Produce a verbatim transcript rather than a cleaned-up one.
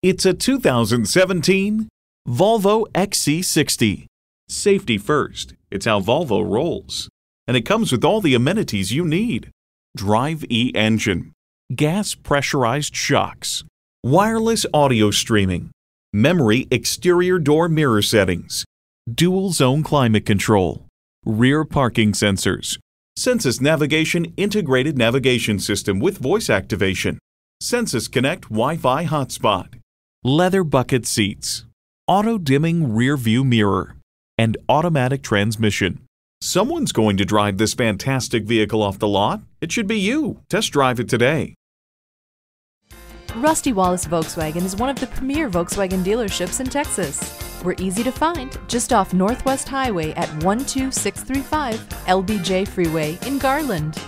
It's a two thousand seventeen Volvo X C sixty. Safety first, it's how Volvo rolls. And it comes with all the amenities you need. Drive-E engine, gas pressurized shocks, wireless audio streaming, memory exterior door mirror settings, dual zone climate control, rear parking sensors, Sensus Navigation integrated navigation system with voice activation, Sensus Connect Wi-Fi hotspot, leather bucket seats, auto-dimming rear-view mirror, and automatic transmission. Someone's going to drive this fantastic vehicle off the lot. It should be you. Test drive it today. Rusty Wallis Volkswagen is one of the premier Volkswagen dealerships in Texas. We're easy to find just off Northwest Highway at one two six three five L B J Freeway in Garland.